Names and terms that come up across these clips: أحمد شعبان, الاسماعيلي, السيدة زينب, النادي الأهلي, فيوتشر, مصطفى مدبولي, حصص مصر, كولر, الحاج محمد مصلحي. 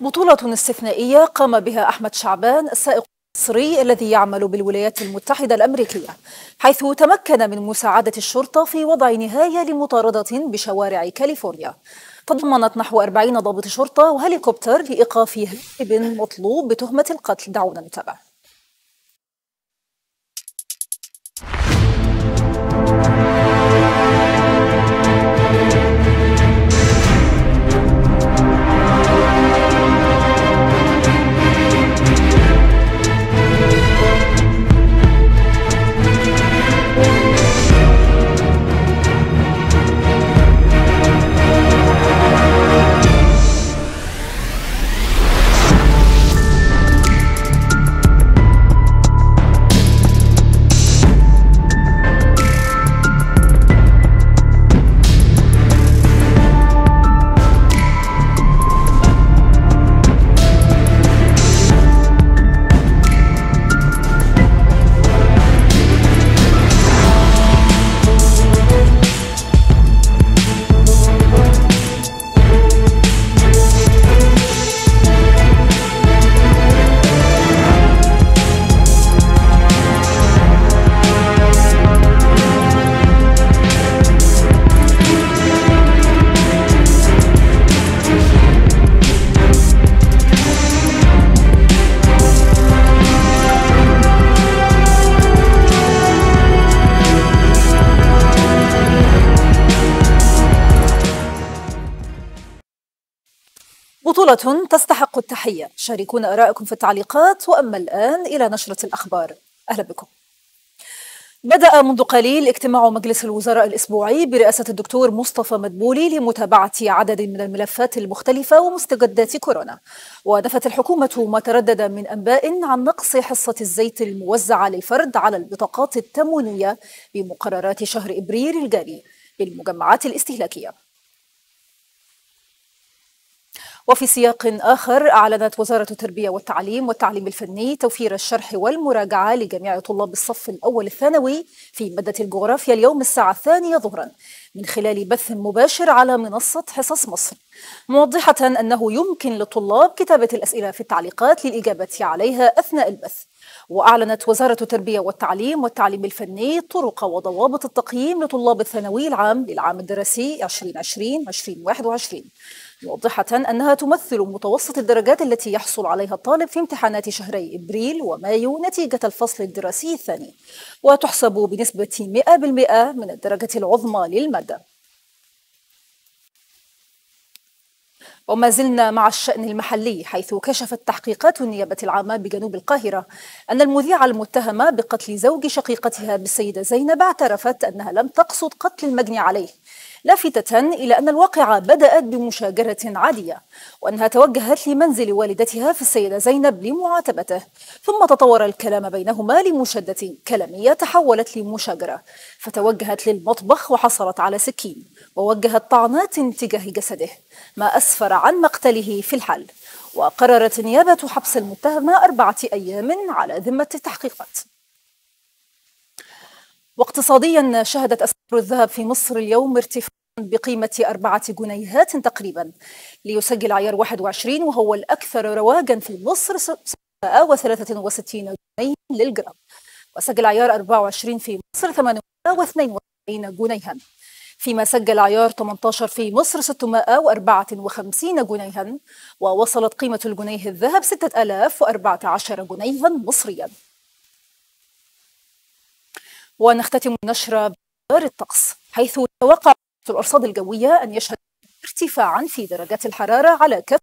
بطولة استثنائية قام بها أحمد شعبان السائق المصري الذي يعمل بالولايات المتحدة الأمريكية، حيث تمكن من مساعدة الشرطة في وضع نهاية لمطاردة بشوارع كاليفورنيا. تضمنت نحو 40 ضابط شرطة وهليكوبتر لإيقاف هارب مطلوب بتهمة القتل. دعونا نتابع. بطولة تستحق التحية، شاركونا آرائكم في التعليقات. وأما الآن إلى نشرة الأخبار، أهلا بكم. بدأ منذ قليل اجتماع مجلس الوزراء الأسبوعي برئاسة الدكتور مصطفى مدبولي لمتابعة عدد من الملفات المختلفة ومستجدات كورونا. ودفت الحكومة ما تردد من أنباء عن نقص حصة الزيت الموزعة للفرد على البطاقات التموينية بمقررات شهر إبريل الجاري للمجمعات الاستهلاكية. وفي سياق آخر، أعلنت وزارة التربية والتعليم الفني توفير الشرح والمراجعة لجميع طلاب الصف الأول الثانوي في مادة الجغرافيا اليوم الساعة 2 ظهرا من خلال بث مباشر على منصة حصص مصر، موضحة أنه يمكن للطلاب كتابة الأسئلة في التعليقات للإجابة عليها أثناء البث. وأعلنت وزارة التربية والتعليم الفني طرق وضوابط التقييم لطلاب الثانوي العام للعام الدراسي 2020-2021، موضحة أنها تمثل متوسط الدرجات التي يحصل عليها الطالب في امتحانات شهري إبريل ومايو نتيجة الفصل الدراسي الثاني، وتحسب بنسبة 100% من الدرجة العظمى للمادة. وما زلنا مع الشأن المحلي، حيث كشفت تحقيقات النيابة العامة بجنوب القاهرة أن المذيعة المتهمة بقتل زوج شقيقتها بالسيدة زينب اعترفت أنها لم تقصد قتل المجني عليه، لافتة إلى أن الواقعة بدأت بمشاجرة عادية، وأنها توجهت لمنزل والدتها في السيدة زينب لمعاتبته، ثم تطور الكلام بينهما لمشادة كلامية تحولت لمشاجرة، فتوجهت للمطبخ وحصلت على سكين ووجهت طعنات تجاه جسده، ما أسفر عن مقتله في الحل. وقررت النيابة حبس المتهمة 4 أيام على ذمة التحقيقات. واقتصاديا، شهدت أسعار الذهب في مصر اليوم ارتفاعا بقيمة 4 جنيهات تقريبا، ليسجل عيار 21 وهو الأكثر رواجا في مصر 63 جنيها للجرام، وسجل عيار 24 في مصر 872 جنيها، فيما سجل عيار 18 في مصر 654 جنيها، ووصلت قيمة الجنيه الذهب 6014 جنيها مصريا. ونختتم النشرة بأخبار الطقس، حيث توقع الأرصاد الجوية أن يشهد ارتفاعا في درجات الحرارة على كافة،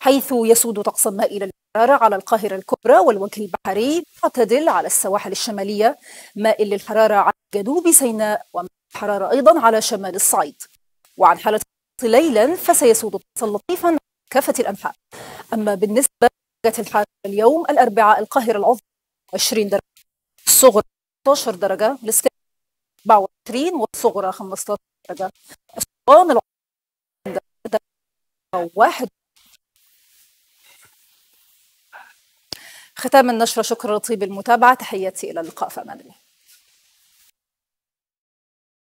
حيث يسود طقس مائل الحرارة على القاهرة الكبرى والوجه البحري، معتدل على السواحل الشمالية، مائل الحرارة على جنوب سيناء، ومائل الحرارة أيضا على شمال الصعيد. وعن حالة الطقس ليلا، فسيسود طقسا لطيفا على كافة الأنحاء. أما بالنسبة لدرجات الحرارة اليوم، الأربعاء القاهرة العظمى 20 درجة، الصغرى 16 درجة، الإسكندرية 24 والصغرى 15 درجة، أسوان العظمى 21. ختام النشرة، شكرا لطيب المتابعة، تحياتي إلى اللقاء، فأمان الله.